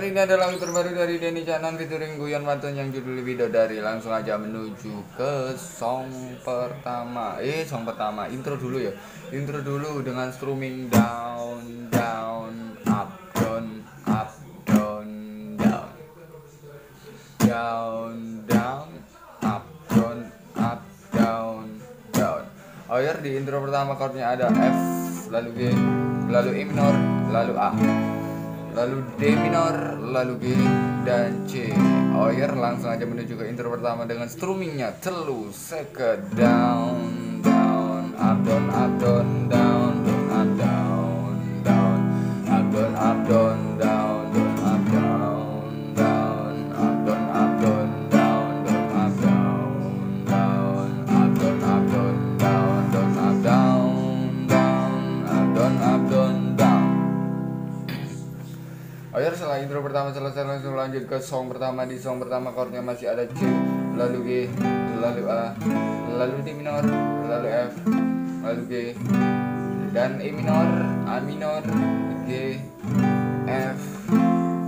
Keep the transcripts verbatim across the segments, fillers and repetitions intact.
Dan ini adalah lagu terbaru dari Denny Caknan featuring Guyon Waton yang judulnya Widodari. Langsung aja menuju ke song pertama. Eh, song pertama. Intro dulu ya. Intro dulu dengan strumming down, down, up, down, up, down, down. Down, down, up, down, up, down, down. Oh ya, di intro pertama chordnya ada F, lalu G, lalu E minor, lalu A, lalu D minor, lalu G dan C. Oh ya, langsung aja menuju ke intro pertama dengan strummingnya telu seke down, down, up, down, up, down, down, up, down, down, up, down, up, down, down, up, down, down, up, down, up, down, down, up, down, down, up, down, up, down, down, down, up, down, down, up, down, up, down, down. Oh ya, setelah intro pertama selesai langsung lanjut ke song pertama. Di song pertama chordnya masih ada C, lalu G, lalu A, lalu D minor, lalu F, lalu G, dan E minor, A minor, G, F,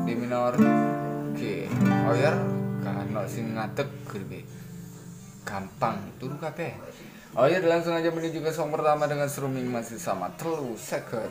D minor, G. Oh ya, karena sing ngadeg gerbe gampang turu kabeh. Oh ya, langsung aja menuju ke song pertama dengan strumming masih sama telu seket.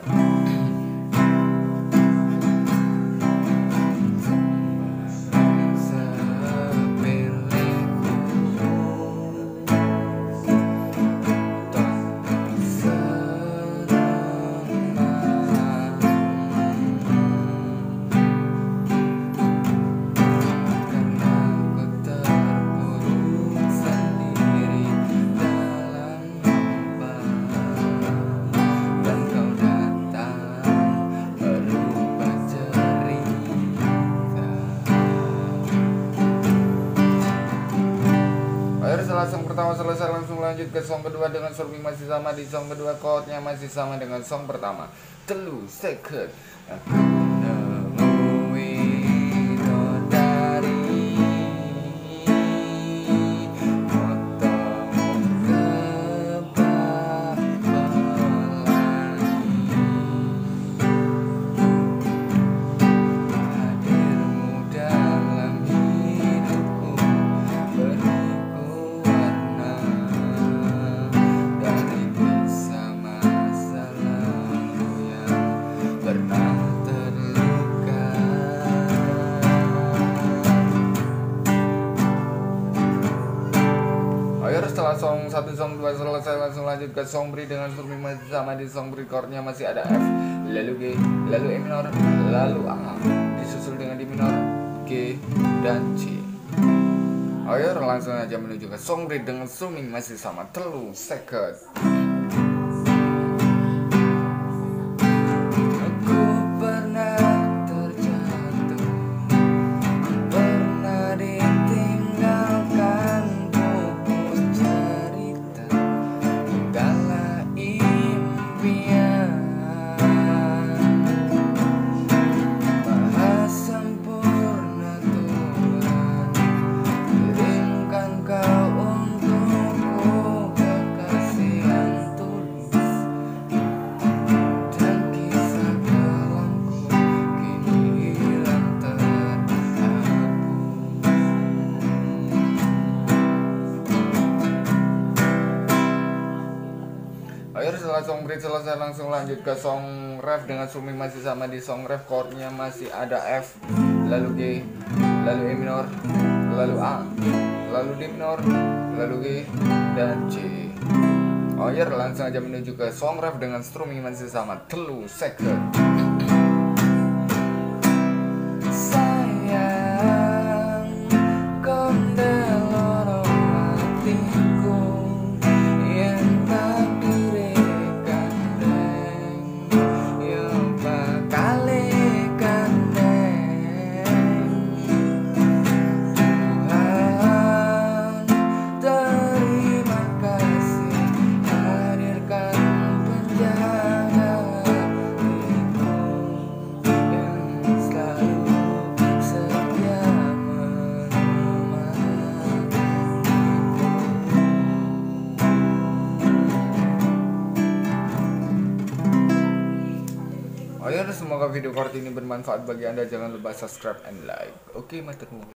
Song pertama selesai langsung lanjut ke song kedua dengan strumming masih sama. Di song kedua chordnya masih sama dengan song pertama telu seket. Setelah song satu, song dua selesai langsung lanjut ke song beri dengan strumming masih sama. Di song beri chordnya masih ada F, lalu G, lalu E minor, lalu A, disusul dengan D minor, G, dan C. Ayo langsung aja menuju ke song beri dengan strumming masih sama telu seket. Setelah song bridge selesai langsung lanjut ke song ref dengan strumming masih sama. Di song ref chordnya masih ada F, lalu G, lalu E minor, lalu A, lalu D minor, lalu G, dan C. Oh ya, langsung aja menuju ke song ref dengan strumming masih sama telu seket. semoga video kali ini bermanfaat bagi Anda. Jangan lupa subscribe and like. Oke, okay, matur nuwun.